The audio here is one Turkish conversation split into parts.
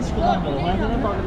hiç kullanmadım. Hayatına bağlıyorum.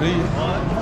Değil.